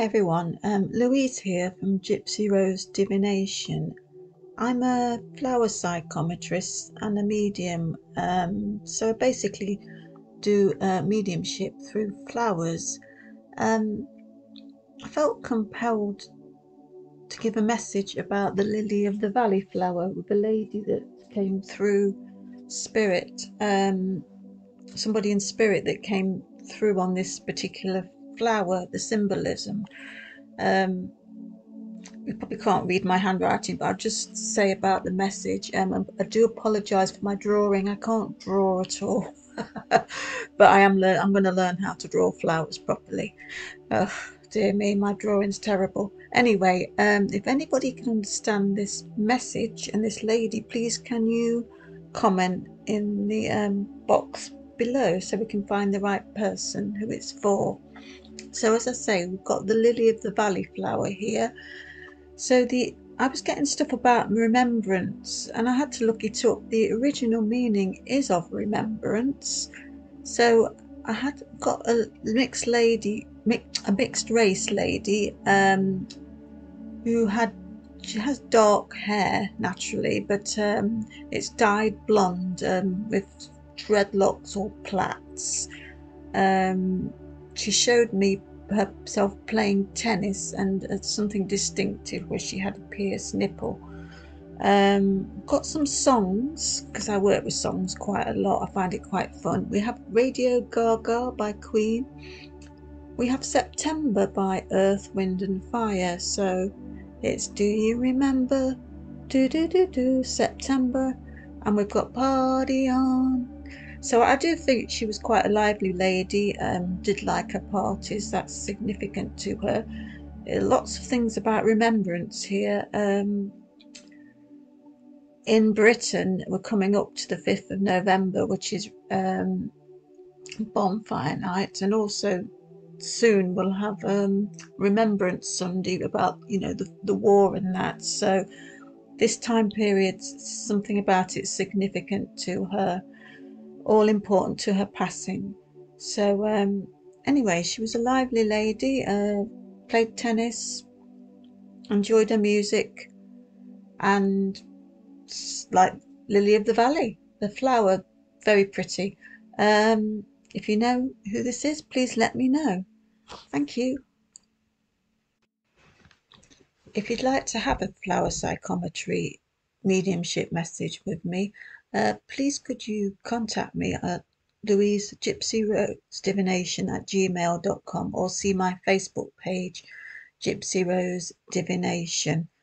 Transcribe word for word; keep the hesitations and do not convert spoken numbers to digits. Hi everyone, um, Louise here from Gypsy Rose Divination. I'm a flower psychometrist and a medium, um, so I basically do uh, mediumship through flowers. Um, I felt compelled to give a message about the lily of the valley flower with a lady that came through spirit, um, somebody in spirit that came through on this particular flower, the symbolism. Um, you probably can't read my handwriting, but I'll just say about the message. Um, I do apologise for my drawing. I can't draw at all, but I am. Le I'm going to learn how to draw flowers properly. Oh dear me, my drawing's terrible. Anyway, um, if anybody can understand this message and this lady, please can you comment in the um, box below so we can find the right person who it's for. So as I say, we've got the lily of the valley flower here. So the I was getting stuff about remembrance, and I had to look it up. The original meaning is of remembrance. So I had got a mixed lady, a mixed race lady, um, who had she has dark hair naturally, but um, it's dyed blonde um, with dreadlocks or plaits. Um, She showed me herself playing tennis, and uh, something distinctive where she had a pierced nipple. Um, got some songs, because I work with songs quite a lot. I find it quite fun. We have Radio Gaga by Queen. We have September by Earth, Wind and Fire. So it's Do You Remember? Do do do do September. And we've got Party On. So I do think she was quite a lively lady, um, did like her parties, that's significant to her. Lots of things about remembrance here. Um, in Britain, we're coming up to the fifth of November, which is um, Bonfire Night, and also soon we'll have um, Remembrance Sunday about, you know, the, the war and that. So this time period, something about it's significant to her. All important to her passing. So um, anyway, she was a lively lady, uh, played tennis, enjoyed her music, and like lily of the valley, the flower, very pretty. Um, if you know who this is, please let me know. Thank you. If you'd like to have a flower psychometry mediumship message with me, Uh, please could you contact me at Louise Gypsy Rose Divination at gmail dot com, or see my Facebook page, Gypsy Rose Divination.